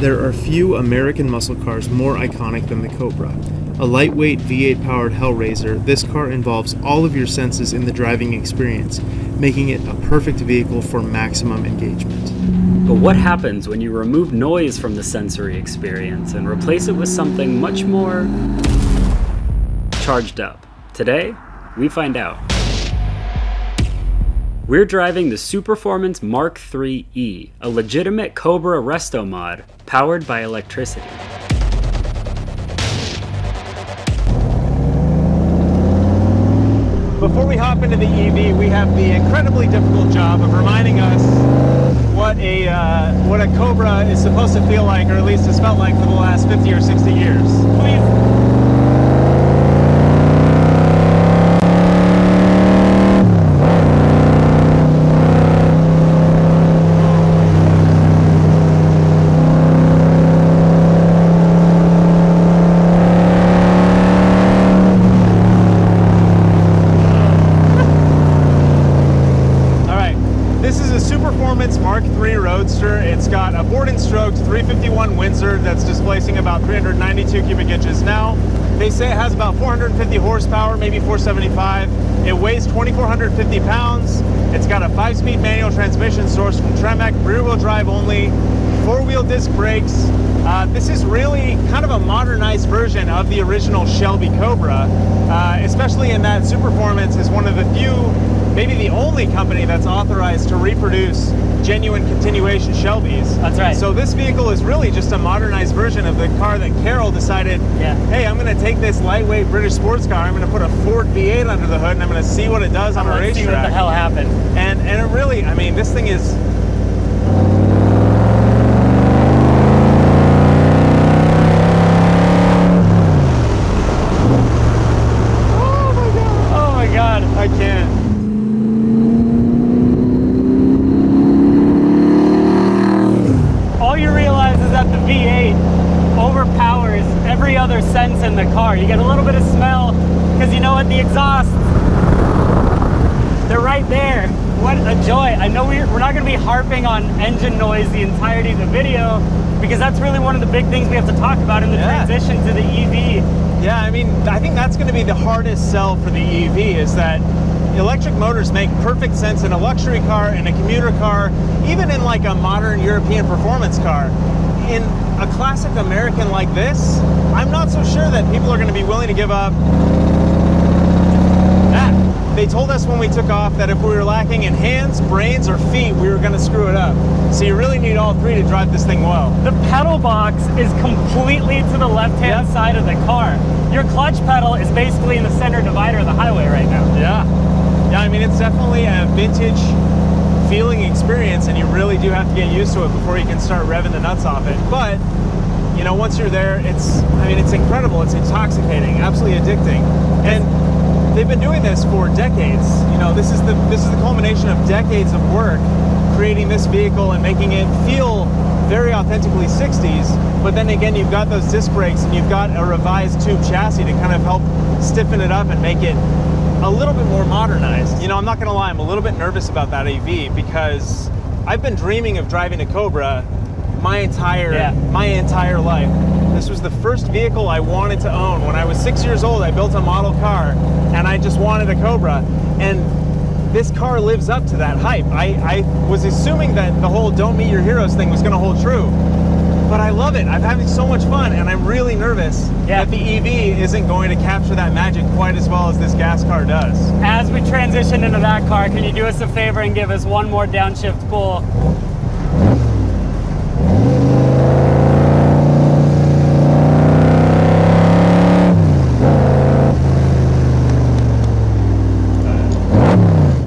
There are few American muscle cars more iconic than the Cobra. A lightweight V8 powered Hellraiser, this car involves all of your senses in the driving experience, making it a perfect vehicle for maximum engagement. But what happens when you remove noise from the sensory experience and replace it with something much more charged up? Today, we find out. We're driving the Superformance Mark III E, a legitimate Cobra resto mod powered by electricity. Before we hop into the EV, we have the incredibly difficult job of reminding us what a Cobra is supposed to feel like, or at least has felt like for the last 50 or 60 years. Please. Mark III Roadster. It's got a board and stroked 351 Windsor that's displacing about 392 cubic inches now. They say it has about 450 horsepower, maybe 475. It weighs 2,450 pounds. It's got a 5-speed manual transmission sourced from Tremec, rear-wheel drive only, 4-wheel disc brakes. This is really kind of a modernized version of the original Shelby Cobra, especially in that Superformance is one of the few, maybe the only company that's authorized to reproduce genuine continuation Shelbys. That's right. So this vehicle is really just a modernized version of the car that Carroll decided, hey, I'm going to take this lightweight British sports car, I'm going to put a Ford V8 under the hood, and I'm going to see what it does on a racetrack. See what the hell happened. And it really, I mean, this thing is... sense in the car. You get a little bit of smell because you know what, the exhaust, they're right there. What a joy. I know we're not going to be harping on engine noise the entirety of the video because that's really one of the big things we have to talk about in the transition to the EV. Yeah, I mean, I think that's going to be the hardest sell for the EV is that electric motors make perfect sense in a luxury car, in a commuter car, even in like a modern European performance car. In a classic American like this, I'm not so sure that people are going to be willing to give up that. They told us when we took off that if we were lacking in hands, brains, or feet, we were going to screw it up. So you really need all three to drive this thing well. The pedal box is completely to the left-hand side of the car. Your clutch pedal is basically in the center divider of the highway right now. Yeah. Yeah, I mean, it's definitely a vintage feeling experience, and you really do have to get used to it before you can start revving the nuts off it. But you know, once you're there, it's incredible. It's intoxicating, absolutely addicting. And they've been doing this for decades. You know, this is the culmination of decades of work creating this vehicle and making it feel very authentically 60s. But then again, you've got those disc brakes and you've got a revised tube chassis to kind of help stiffen it up and make it a little bit more modernized. You know, I'm not gonna lie, I'm a little bit nervous about that EV because I've been dreaming of driving a Cobra my entire life. This was the first vehicle I wanted to own. When I was 6 years old, I built a model car and I just wanted a Cobra. And this car lives up to that hype. I was assuming that the whole don't meet your heroes thing was gonna hold true. But I love it. I'm having so much fun, and I'm really nervous that the EV isn't going to capture that magic quite as well as this gas car does. As we transition into that car, can you do us a favor and give us one more downshift pull?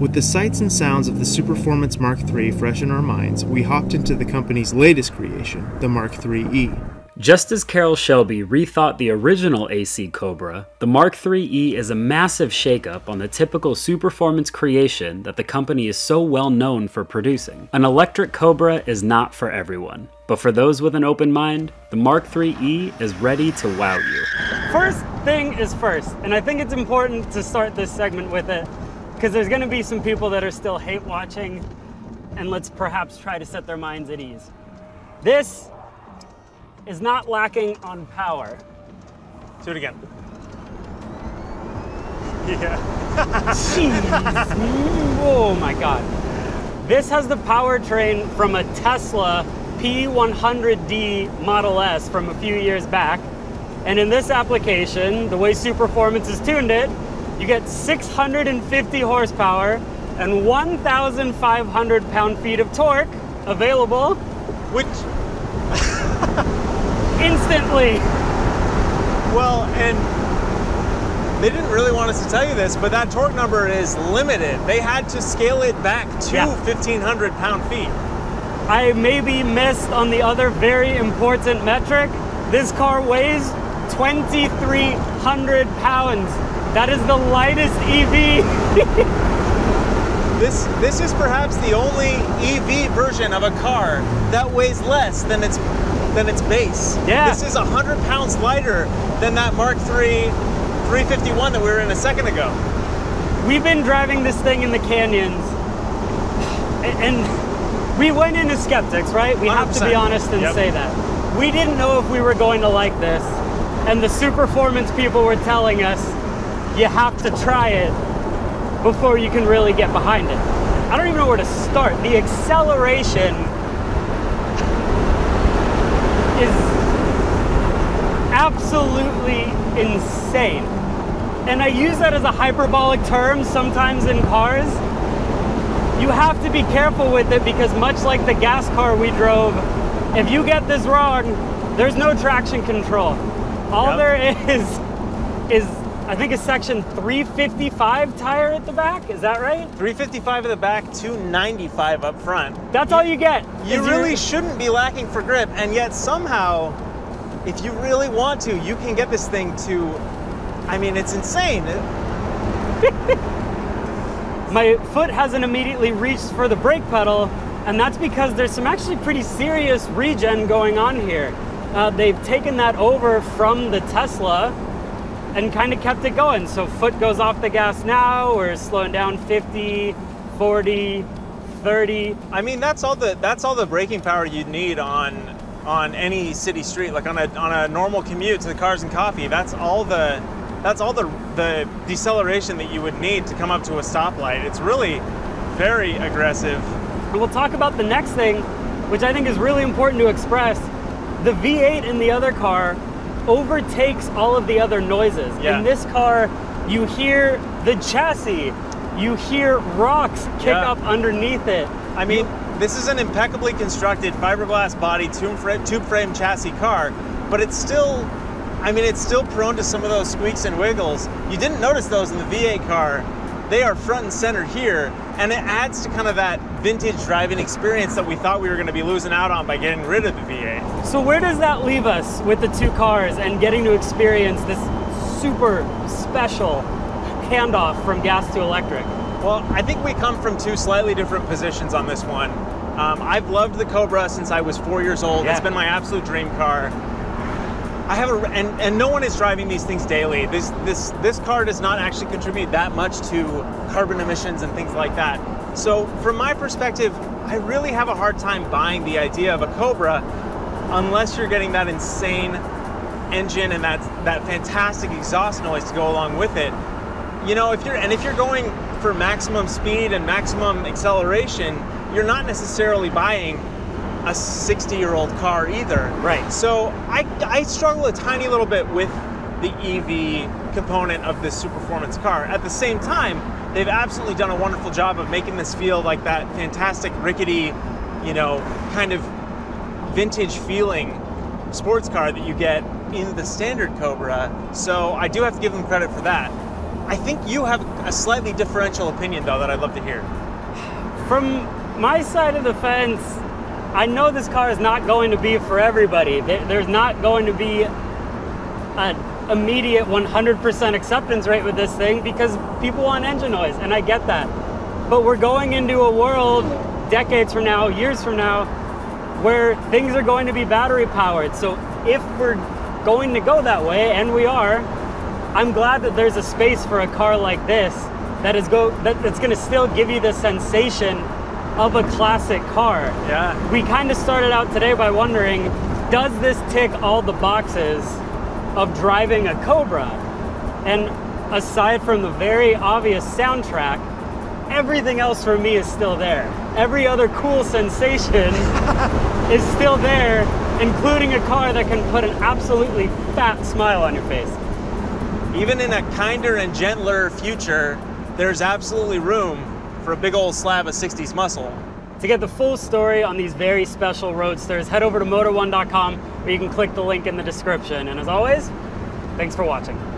With the sights and sounds of the Superformance Mark III fresh in our minds, we hopped into the company's latest creation, the Mark III E. Just as Carroll Shelby rethought the original AC Cobra, the Mark III E is a massive shakeup on the typical Superformance creation that the company is so well known for producing. An electric Cobra is not for everyone, but for those with an open mind, the Mark III E is ready to wow you. First thing is first, and I think it's important to start this segment with it, because there's going to be some people that are still hate watching, and let's perhaps try to set their minds at ease. This is not lacking on power. Do it again. Yeah. Jeez. Oh my God. This has the powertrain from a Tesla P100D Model S from a few years back. And in this application, the way Superformance has tuned it, you get 650 horsepower and 1,500 pound-feet of torque available. Which... instantly. Well, and they didn't really want us to tell you this, but that torque number is limited. They had to scale it back to 1,500 pound-feet. I maybe missed on the other very important metric. This car weighs 2,300 pounds. That is the lightest EV. This is perhaps the only EV version of a car that weighs less than its base. Yeah. This is 100 pounds lighter than that Mark III 351 that we were in a second ago. We've been driving this thing in the canyons, and we went into skeptics, right? We 100%. Have to be honest and say that. We didn't know if we were going to like this, and the Superformance people were telling us, you have to try it before you can really get behind it. I don't even know where to start. The acceleration is absolutely insane. And I use that as a hyperbolic term sometimes in cars. You have to be careful with it because much like the gas car we drove, if you get this wrong, there's no traction control. All there is I think a section 355 tire at the back, is that right? 355 at the back, 295 up front. That's all you get. You really shouldn't be lacking for grip, and yet somehow, if you really want to, you can get this thing to, I mean, it's insane. My foot hasn't immediately reached for the brake pedal, and that's because there's some actually pretty serious regen going on here. They've taken that over from the Tesla and kind of kept it going. So foot goes off the gas now, we're slowing down 50, 40, 30. I mean, that's all the braking power you'd need on any city street, like on a normal commute to the Cars and Coffee. That's all the deceleration that you would need to come up to a stoplight. It's really very aggressive. And we'll talk about the next thing, which I think is really important to express. The V8 in the other car overtakes all of the other noises. Yeah. In this car, you hear the chassis, you hear rocks kick up underneath it. I mean, this is an impeccably constructed fiberglass body tube frame chassis car, but it's still, I mean, it's still prone to some of those squeaks and wiggles. You didn't notice those in the V8 car. They are front and center here, and it adds to kind of that vintage driving experience that we thought we were going to be losing out on by getting rid of the V8. So where does that leave us with the two cars and getting to experience this super special handoff from gas to electric? Well, I think we come from two slightly different positions on this one. I've loved the Cobra since I was 4 years old. Yeah. It's been my absolute dream car. I have a, and no one is driving these things daily. This car does not actually contribute that much to carbon emissions and things like that. So from my perspective, I really have a hard time buying the idea of a Cobra unless you're getting that insane engine and that fantastic exhaust noise to go along with it. You know, if you're going for maximum speed and maximum acceleration, you're not necessarily buying a 60-year-old car either. Right. So I struggle a tiny little bit with the EV component of this Superformance car. At the same time, they've absolutely done a wonderful job of making this feel like that fantastic rickety, you know, kind of vintage feeling sports car that you get in the standard Cobra. So I do have to give them credit for that. I think you have a slightly differential opinion though that I'd love to hear. From my side of the fence, I know this car is not going to be for everybody. There's not going to be an immediate 100% acceptance rate with this thing because people want engine noise, and I get that. But we're going into a world decades from now, years from now, where things are going to be battery powered. So if we're going to go that way, and we are, I'm glad that there's a space for a car like this that's gonna still give you the sensation of a classic car. Yeah. We kind of started out today by wondering, does this tick all the boxes of driving a Cobra? And aside from the very obvious soundtrack, everything else for me is still there. Every other cool sensation is still there, including a car that can put an absolutely fat smile on your face. Even in a kinder and gentler future, there's absolutely room for a big old slab of 60s muscle. To get the full story on these very special roadsters, head over to Motor1.com, where you can click the link in the description. And as always, thanks for watching.